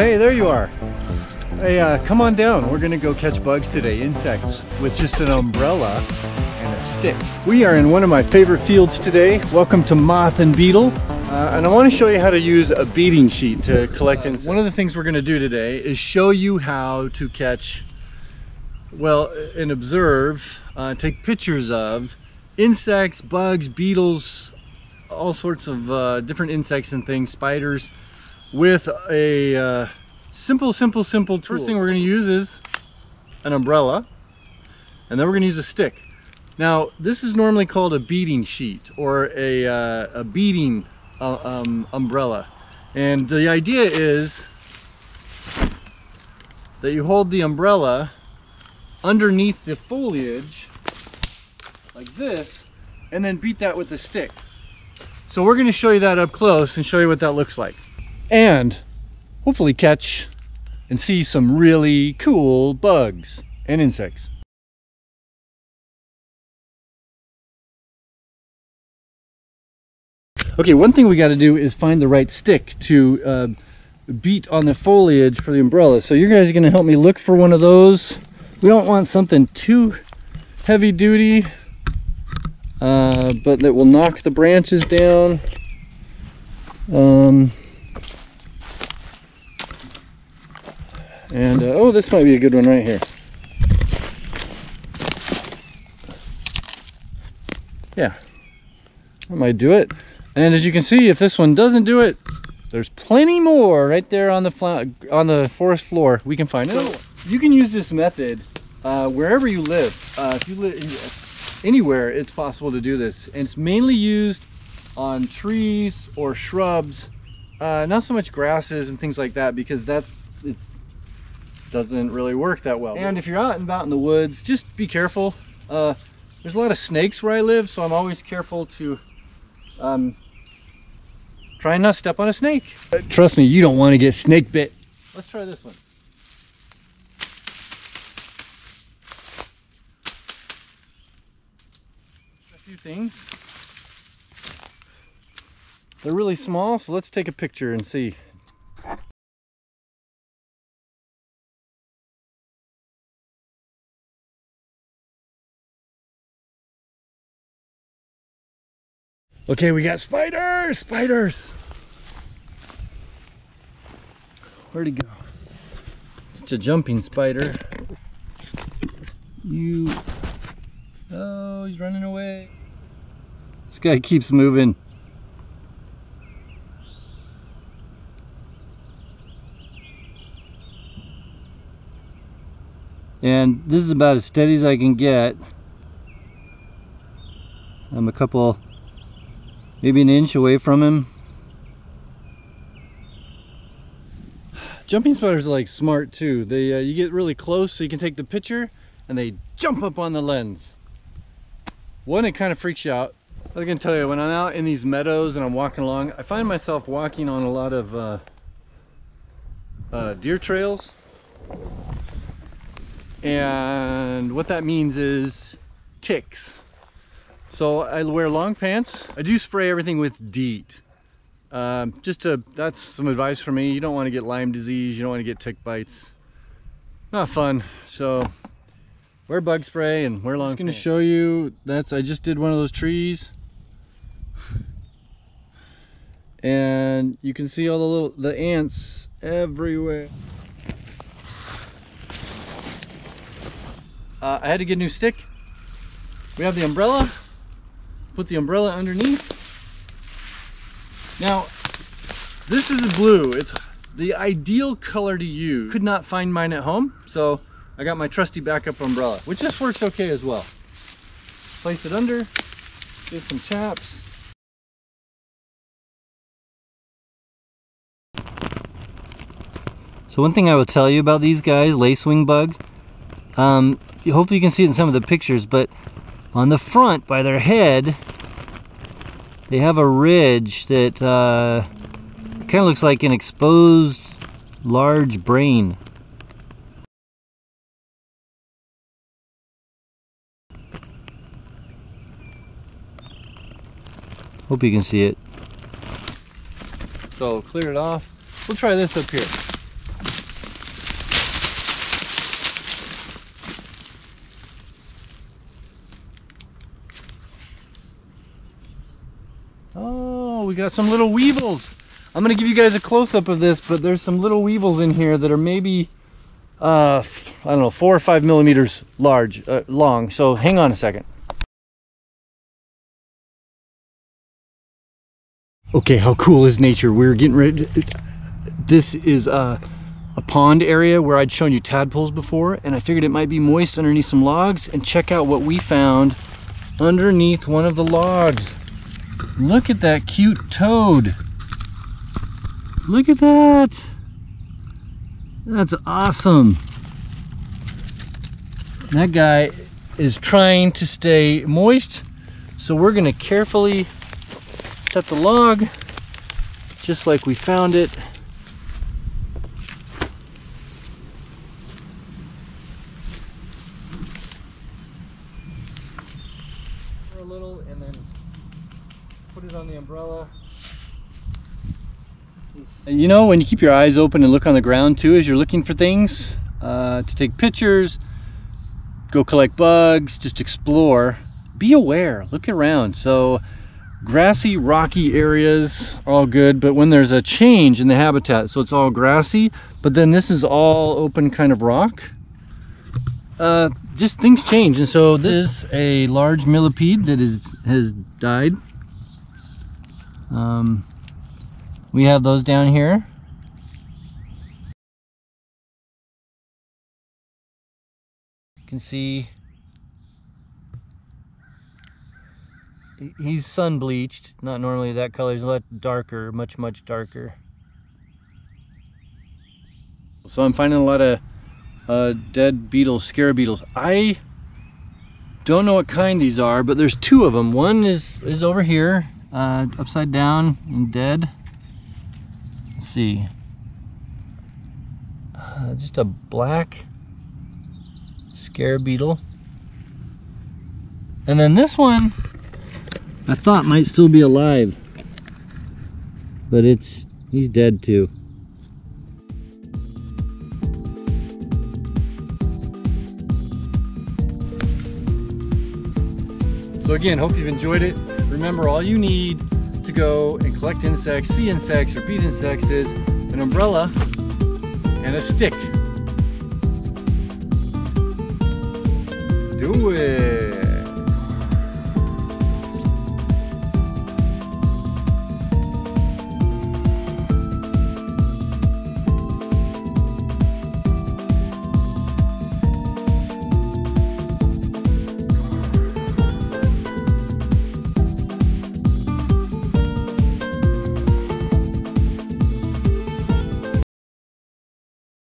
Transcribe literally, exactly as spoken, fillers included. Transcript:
hey, there you are. Hey, uh, come on down. We're gonna go catch bugs today, insects, with just an umbrella and a stick. We are in one of my favorite fields today. Welcome to Moth and Beetle. Uh, and I wanna show you how to use a beading sheet to collect insects. One of the things we're gonna do today is show you how to catch, well, and observe, uh, take pictures of insects, bugs, beetles, all sorts of uh, different insects and things, spiders, with a uh, simple, simple, simple tool. First thing we're gonna use is an umbrella, and then we're gonna use a stick. Now, this is normally called a beading sheet or a, uh, a beading uh, um, umbrella. And the idea is that you hold the umbrella underneath the foliage like this, and then beat that with a stick. So we're gonna show you that up close and show you what that looks like. And hopefully catch and see some really cool bugs and insects. Okay, one thing we got to do is find the right stick to uh, beat on the foliage for the umbrella. So you guys are going to help me look for one of those. We don't want something too heavy duty, uh, but that will knock the branches down. Um, and, uh, oh, this might be a good one right here. Yeah, that might do it. And as you can see, if this one doesn't do it, there's plenty more right there on the on the forest floor. We can find it. You can use this method uh, wherever you live. Uh, if you live anywhere, it's possible to do this, and it's mainly used on trees or shrubs, uh, not so much grasses and things like that, because that it doesn't really work that well. And if you're out and about in the woods, just be careful. Uh, there's a lot of snakes where I live, so I'm always careful to. Um, Try and not step on a snake. Trust me, you don't want to get snake bit. Let's try this one. A few things. They're really small, so let's take a picture and see. Okay, we got spiders, spiders. Where'd he go? Such a jumping spider. You, oh, he's running away. This guy keeps moving. And this is about as steady as I can get. I'm a couple, maybe an inch away from him. Jumping spiders are like smart too. They uh, you get really close so you can take the picture, and they jump up on the lens. One, it kind of freaks you out. I can tell you, when I'm out in these meadows and I'm walking along, I find myself walking on a lot of uh, uh, deer trails. And what that means is ticks. So I wear long pants. I do spray everything with DEET. Um, just to, that's some advice for me. You don't want to get Lyme disease. You don't want to get tick bites. Not fun. So wear bug spray and wear long pants. I'm going to show you, that's, I just did one of those trees. And you can see all the little, the ants everywhere. Uh, I had to get a new stick. We have the umbrella. Put the umbrella underneath. Now, this is blue. It's the ideal color to use. Could not find mine at home, so I got my trusty backup umbrella, which just works okay as well. Place it under, get some chaps. So one thing I will tell you about these guys, lacewing bugs, um, hopefully you can see it in some of the pictures, but on the front, by their head, they have a ridge that uh, kind of looks like an exposed large brain. Hope you can see it. So, clear it off. We'll try this up here. we got some little weevils. I'm going to give you guys a close-up of this, but there's some little weevils in here that are maybe, uh, I don't know, four or five millimeters large, uh, long. So hang on a second. Okay, how cool is nature? We're getting ready to, this is a, a pond area where I'd shown you tadpoles before, and I figured it might be moist underneath some logs, and check out what we found underneath one of the logs. Look at that cute toad. Look at that. That's awesome. That guy is trying to stay moist, so we're gonna carefully set the log just like we found it. A little, and then put it on the umbrella. You know, when you keep your eyes open and look on the ground too as you're looking for things, uh, to take pictures, go collect bugs, just explore, be aware, look around. So grassy, rocky areas are all good, but when there's a change in the habitat, so it's all grassy, but then this is all open kind of rock, uh, just things change. And so this is a large millipede that is, has died. Um, we have those down here. You can see he's sun bleached, not normally that color, he's a lot darker, much, much darker. So I'm finding a lot of uh, dead beetles, scarab beetles. I don't know what kind these are, but there's two of them. One is, is over here, uh, upside down and dead. Let's see. Uh, just a black scarab beetle. And then this one, I thought might still be alive, but it's, he's dead too. So again, hope you've enjoyed it. Remember, all you need to go and collect insects, see insects, or beat insects is an umbrella and a stick. Do it.